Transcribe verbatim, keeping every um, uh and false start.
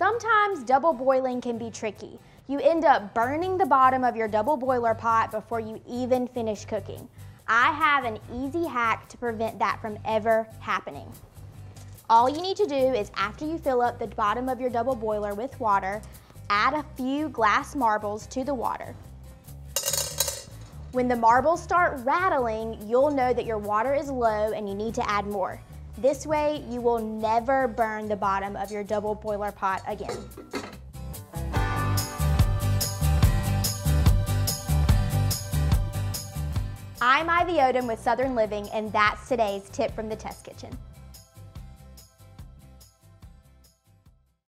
Sometimes double boiling can be tricky. You end up burning the bottom of your double boiler pot before you even finish cooking. I have an easy hack to prevent that from ever happening. All you need to do is, after you fill up the bottom of your double boiler with water, add a few glass marbles to the water. When the marbles start rattling, you'll know that your water is low and you need to add more. This way, you will never burn the bottom of your double boiler pot again. I'm Ivy Odom with Southern Living, and that's today's tip from the test kitchen.